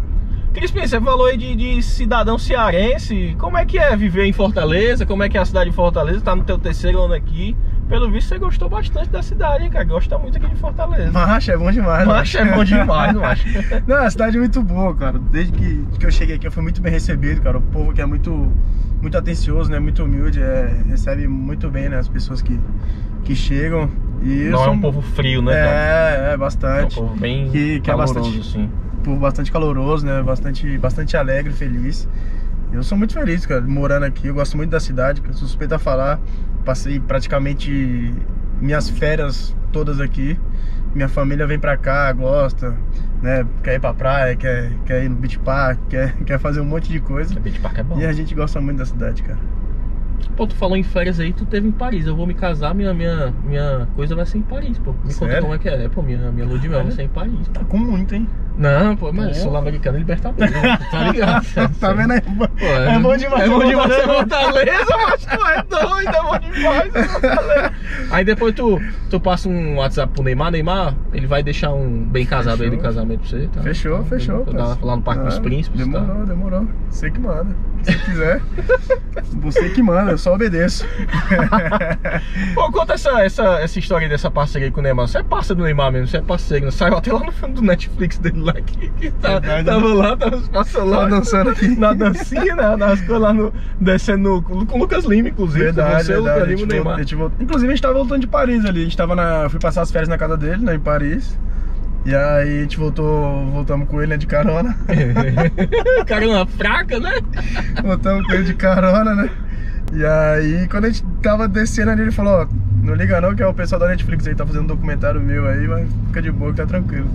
Crispim, você falou aí de, de cidadão cearense. Como é que é viver em Fortaleza? Como é que é a cidade de Fortaleza? Tá no teu terceiro ano aqui. Pelo visto, você gostou bastante da cidade, hein, cara? Gosta muito aqui de Fortaleza. Macho, é bom demais. Macho, né? é bom demais, macho. Não, a cidade é muito boa, cara. Desde que, que eu cheguei aqui, eu fui muito bem recebido, cara. O povo que é muito, muito atencioso, né? Muito humilde, é, recebe muito bem, né? As pessoas que, que chegam. E Não é um sou... povo frio, né, cara? É, é, bastante. É um povo bem que, que caloroso, é bastante, sim. Um povo bastante caloroso, né? Bastante, bastante alegre, feliz. Eu sou muito feliz, cara, morando aqui. Eu gosto muito da cidade, eu sou suspeito a falar. Passei praticamente minhas férias todas aqui. Minha família vem pra cá, gosta, né? Quer ir pra praia, quer, quer ir no beach park, quer, quer fazer um monte de coisa. O beach park é bom. E a gente gosta muito da cidade, cara. Pô, tu falou em férias aí, tu teve em Paris. Eu vou me casar, minha, minha, minha coisa vai ser em Paris, pô. Me Sério? conta como é que é, é pô, minha, minha lua de mel vai ser em Paris. Tá com muito, hein? Não, pô, mas eu sou lá americano e Libertadores, tá ligado? Tá vendo aí? Pô, é, é bom demais. É bom demais ser Fortaleza, mas tu é doido, é bom demais ser Fortaleza. Aí depois tu, tu passa um WhatsApp pro Neymar, Neymar, ele vai deixar um bem casado fechou. aí do casamento pra você, tá? Fechou, então, fechou. Tá lá, lá no Parque não, dos Príncipes, demorou, tá? Demorou, demorou. Você que manda, se quiser. Você que manda, eu só obedeço. Pô, conta essa, essa, essa história dessa parceria com o Neymar. Você é parceiro do Neymar mesmo, você é parceiro. Saiu até lá no filme do Netflix dele lá, que, que tá, é tava lá, tava passando lá, dançando aqui. Na dancinha, né? Nas coisas lá no, descendo com o Lucas Lima, inclusive. Verdade, você, verdade. Lucas Lima, o Neymar. Volta, inclusive a gente tava voltando de Paris ali, a gente tava na... Eu fui passar as férias na casa dele, né, em Paris. E aí a gente voltou, voltamos com ele, né, de carona. Carona fraca, né? Voltamos com ele de carona, né? E aí, quando a gente tava descendo ali, ele falou, ó, não liga não que é o pessoal da Netflix aí, tá fazendo um documentário meu aí, mas fica de boa que tá tranquilo.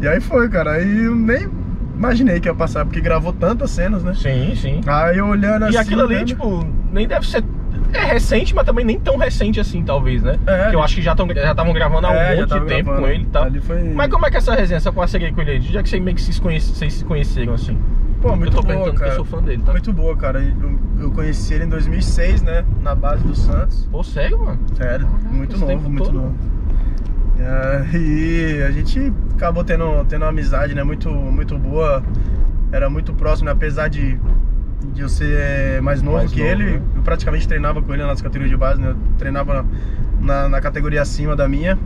E aí foi, cara, aí eu nem imaginei que ia passar, porque gravou tantas cenas, né? Sim, sim. Aí olhando e assim... E aquilo ali, né? Tipo, nem deve ser... É recente, mas também nem tão recente assim, talvez, né? É, que eu acho que já estavam gravando há um é, monte de tempo gravando. com ele e tal. Foi... Mas como é que é essa resenha, essa parceria com ele aí? Já que vocês meio que se conhece, vocês se conheceram assim? Pô, muito eu tô boa, cara. Eu sou fã dele, tá? Muito boa, cara. Eu, eu conheci ele em dois mil e seis, né? Na base do Santos. Pô, sério, mano? Sério, muito Esse novo, muito todo. novo. É, e a gente acabou tendo, tendo uma amizade, né? Muito, muito boa. Era muito próximo, né? Apesar de, de eu ser mais novo mais que novo, ele, né? Eu praticamente treinava com ele nas categorias de base, né? Eu treinava na, na categoria acima da minha.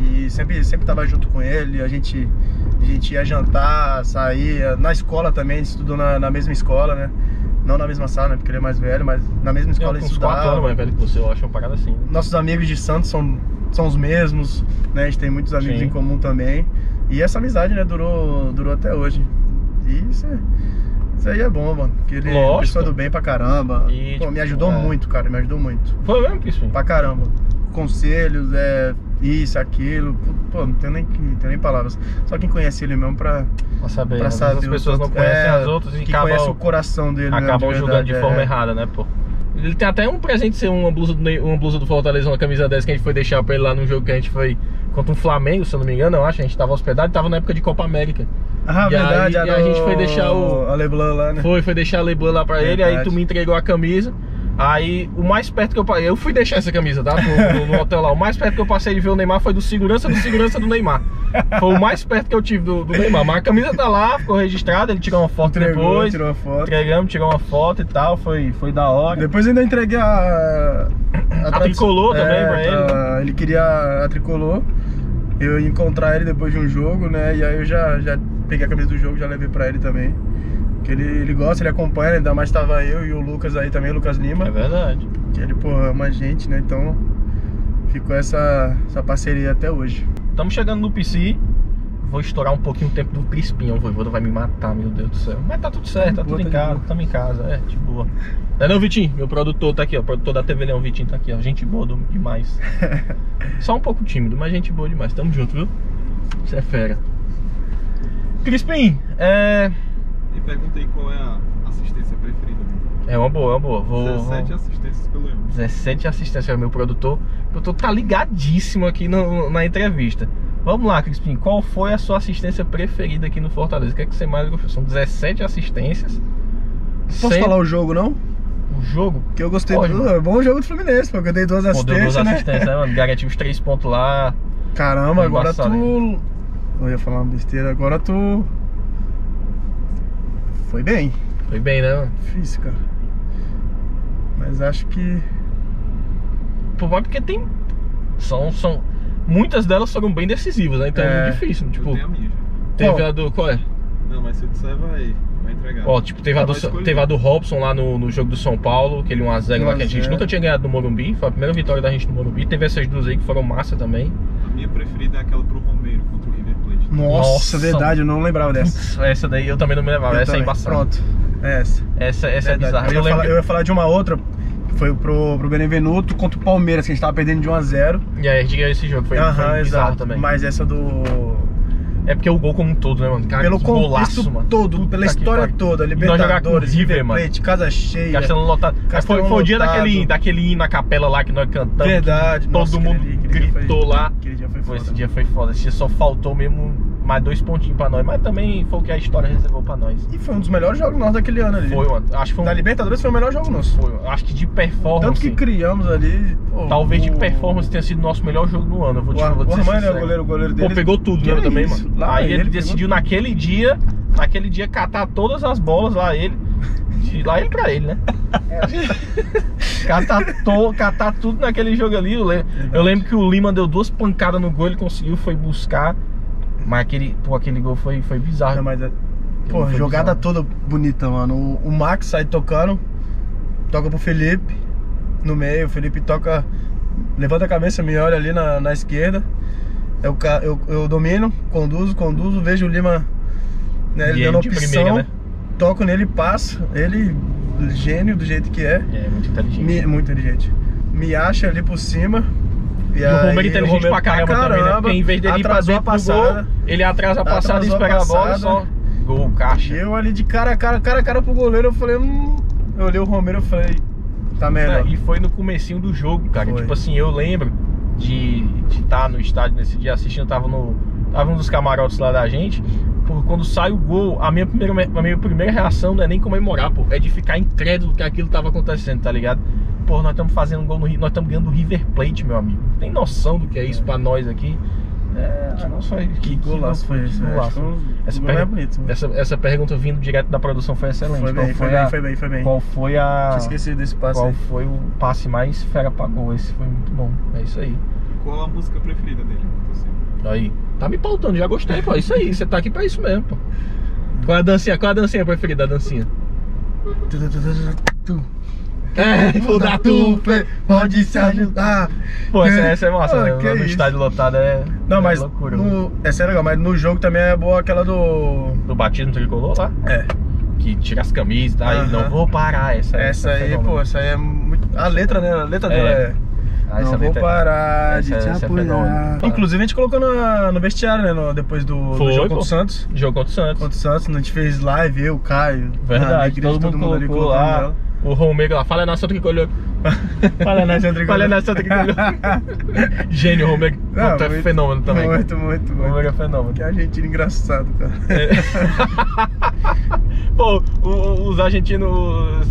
E sempre, sempre tava junto com ele, a gente... A gente ia jantar, saía, na escola também, a gente estudou na, na mesma escola, né? Não na mesma sala, né? Porque ele é mais velho, mas na mesma escola ele estudava. quatro anos mais velho que você, eu acho uma parada assim. Né? Nossos amigos de Santos são, são os mesmos, né? A gente tem muitos amigos Sim. em comum também. E essa amizade, né? Durou, durou até hoje. E isso, é, isso aí é bom, mano. Porque ele é pessoa do bem pra caramba. E, Pô, tipo, me ajudou é... muito, cara, me ajudou muito. Foi mesmo, Crispim? Pra caramba. Conselhos, é... Isso, aquilo, pô, não tem nem, não tem nem palavras. Só quem conhece ele mesmo pra, pra saber. Pra saber as pessoas não conhecem é, as outras e acabam o coração dele. Acabam né, de julgando de forma é. errada, né, pô? Ele tem até um presente ser uma blusa do, uma blusa do Fortaleza, uma camisa dez que a gente foi deixar pra ele lá no jogo que a gente foi contra o Flamengo, se eu não me engano, eu acho. A gente tava hospedado, tava na época de Copa América. Ah, e verdade, aí, a, e a gente foi deixar o. A Leblanc lá, né? Foi, foi deixar a Leblanc lá pra verdade. ele, aí tu me entregou a camisa. Aí, o mais perto que eu passei, eu fui deixar essa camisa, tá? No, no hotel lá, o mais perto que eu passei de ver o Neymar foi do segurança do segurança do Neymar. Foi o mais perto que eu tive do, do Neymar, mas a camisa tá lá, ficou registrada, ele tirou uma foto Entregou, depois. Tirou uma foto. Entregamos, tirou uma foto e tal, foi, foi da hora. Depois ainda entreguei a... A, a tricolor também é, pra ele. A, ele queria a tricolor, eu ia encontrar ele depois de um jogo, né? E aí eu já, já peguei a camisa do jogo, já levei pra ele também. Porque ele, ele gosta, ele acompanha, ainda mais tava eu e o Lucas aí também, o Lucas Lima. É verdade. Que ele, porra, ama a gente, né? Então ficou essa, essa parceria até hoje. Estamos chegando no P C. Vou estourar um pouquinho o tempo do Crispim, o Vojvoda vai me matar, meu Deus do céu. Mas tá tudo certo, tá boa, tudo tá em casa, estamos em casa, é, de boa. Não é não, Vitinho? Meu produtor tá aqui, ó, o produtor da T V Leão, Vitinho, tá aqui, ó. Gente boa demais. Só um pouco tímido, mas gente boa demais. Tamo junto, viu? Você é fera. Crispim, é... E perguntei qual é a assistência preferida. É uma boa, é uma boa. Vou, dezessete assistências pelo erro. dezessete assistências, é o meu produtor. O produtor tá ligadíssimo aqui no, na entrevista. Vamos lá, Crispim. Qual foi a sua assistência preferida aqui no Fortaleza? O que é que você mais gostou? São dezessete assistências. Posso cem... falar o jogo, não? O jogo? Que eu gostei Pode, do. Mano. Bom jogo do Fluminense, porque eu dei duas Pô, assistências. Deu duas assistências, né, mano? Garantiu os três pontos lá. Caramba, agora embaçado, tu. Né? Eu ia falar uma besteira, agora tu. Foi bem. Foi bem, né? Difícil, cara. Mas acho que... Pô, mas porque tem... São, são... Muitas delas foram bem decisivas, né? Então é, é difícil. Tipo, eu tenho a minha. Teve a do... Qual é? Não, mas se eu disser, vai, vai entregar. Ó, tipo, teve, ah, a, do, teve a do Robson lá no, no jogo do São Paulo. Aquele um a zero lá que a gente nunca tinha ganhado no Morumbi. Foi a primeira vitória da gente no Morumbi. Teve essas duas aí que foram massa também. A minha preferida é aquela pro Romero contra o River Plate. Nossa, Nossa, verdade, eu não lembrava dessa. Essa daí eu também não me lembrava, eu essa também. É embaçada. Pronto, essa. Essa, essa é bizarra. Eu, eu, lembro... eu ia falar de uma outra, que foi pro, pro Benevenuto contra o Palmeiras, que a gente tava perdendo de um a zero. E aí a gente ganhou esse jogo, foi, uh-huh, foi bizarro também. Mas essa do... É porque o gol como um todo, né, mano? Cara, pelo golaço, mano. todo, Puta pela história que... toda, Libertadores, River Plate, casa cheia, Castelão lotado. Castelão foi, foi o dia lotado. daquele, daquele hino na capela lá que nós cantamos. Verdade. Todo Nossa, mundo aquele, aquele gritou foi, lá. Aquele dia foi foda. Esse dia foi foda. Esse dia só faltou mesmo mais dois pontinhos pra nós. Mas também foi o que a história reservou pra nós. E foi um dos melhores jogos nossos daquele ano ali. Foi, mano. Acho que foi um... Da Libertadores foi o melhor jogo nosso. Foi, acho que de performance. Tanto que criamos ali. Pô, talvez o... de performance tenha sido o nosso melhor jogo do ano. Eu vou te falar. O Romero é o goleiro, o goleiro dele. Pô, pegou tudo, né, também, mano. Lá aí ele, ele decidiu pegou... naquele dia, naquele dia catar todas as bolas lá ele, de lá ele pra ele, né? catar, to, catar tudo naquele jogo ali. Eu lembro, eu lembro que o Lima deu duas pancadas no gol, ele conseguiu, foi buscar, mas aquele, pô, aquele gol foi, foi bizarro. Não, mas, pô, foi jogada bizarro. toda bonita, mano. O, o Max sai tocando, toca pro Felipe no meio, o Felipe toca, levanta a cabeça, me olha ali na, na esquerda. Eu, eu, eu domino, conduzo, conduzo, vejo o Lima, né, ele dando opção, primeira, né? Toco nele, passo, ele gênio do jeito que é. É, muito inteligente. Me, muito inteligente. Me acha ali por cima. E, e aí, o Romero inteligente Romero pra caramba, caramba também, né? Porque em vez dele ir pra dentro a passada, do gol, ele atrasa a passada e espera a, a bola, só gol, caixa. Eu ali de cara a cara, cara a cara pro goleiro, eu falei, hum... eu olhei o Romero e falei, tá melhor. E foi no comecinho do jogo, cara, foi. Tipo assim, eu lembro... De estar no estádio nesse dia assistindo, tava, no, tava um dos camarotes lá da gente. Porque quando sai o gol, a minha primeira, a minha primeira reação não é nem comemorar, pô. É de ficar incrédulo que aquilo tava acontecendo, tá ligado? Pô, nós estamos fazendo gol no Rio, nós estamos ganhando o River Plate, meu amigo. Tem noção do que é isso pra nós aqui? É, que golaço foi esse? Essa pergunta vindo direto da produção foi excelente. Foi bem, qual foi, foi, a, bem, foi bem, foi bem. Qual foi a. Tinha esquecido desse passe. Qual aí. Foi o passe mais fera pra gol? Esse foi muito bom. É isso aí. Qual a música preferida dele? Aí. Tá me pautando, já gostei, pô. É isso aí, você tá aqui pra isso mesmo, pô. Qual é a dancinha? Qual é a dancinha preferida? A dancinha? É, vou dar tu, pode se ajudar. Pô, essa, essa é massa, ah, né? No isso? Estádio lotado é, não, é mas loucura. No, essa é legal, mas no jogo também é boa aquela do... Do batismo tricolor lá? É. Que tira as camisas, tá? Uh-huh. E não vou parar. Essa, essa, essa aí, é pô, essa aí é muito... A letra, né? A letra dela é... Ah, não vou parar de te apoiar. Inclusive a gente colocou no, no vestiário, né? No, depois do, Foi, do jogo pô. contra o Santos. Jogo contra o Santos. Contra o Santos, a gente fez live, eu, Caio. Verdade, igreja, todo, todo mundo, mundo colocou ali, lá. O Romero lá, fala na sua tricolor. Fala na sua tricolor. Fala na sua tricolor. Gênio, o Romero. Não, muito, é fenômeno também. Muito, muito, muito. O Romero é fenômeno. Que argentino engraçado, cara. É. Pô, os argentinos.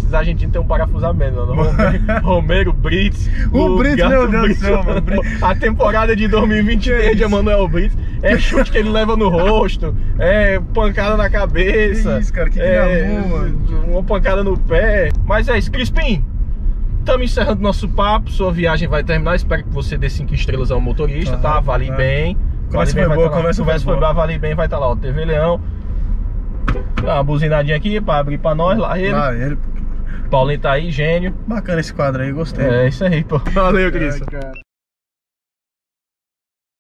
Os argentinos têm um parafusamento, mano. Romero, Romero Brits. O, o Brits, meu Deus do céu, mano. A temporada de dois mil e vinte e três de Emanuel Brits. É chute que ele leva no rosto, é pancada na cabeça. Que isso, cara, que é, mano. Uma pancada no pé. Mas é isso, Crispim. Estamos encerrando nosso papo. Sua viagem vai terminar. Espero que você dê cinco estrelas ao motorista, ah, tá? Vale ah. bem. Conversa foi boa, conversa foi boa. Vale bem, vai estar tá lá, ó. T V Leão. Dá uma buzinadinha aqui pra abrir pra nós. Lá ele. Lá ele. Paulinho tá aí, gênio. Bacana esse quadro aí, gostei. É, mano. Isso aí, pô. Valeu, Cris. É,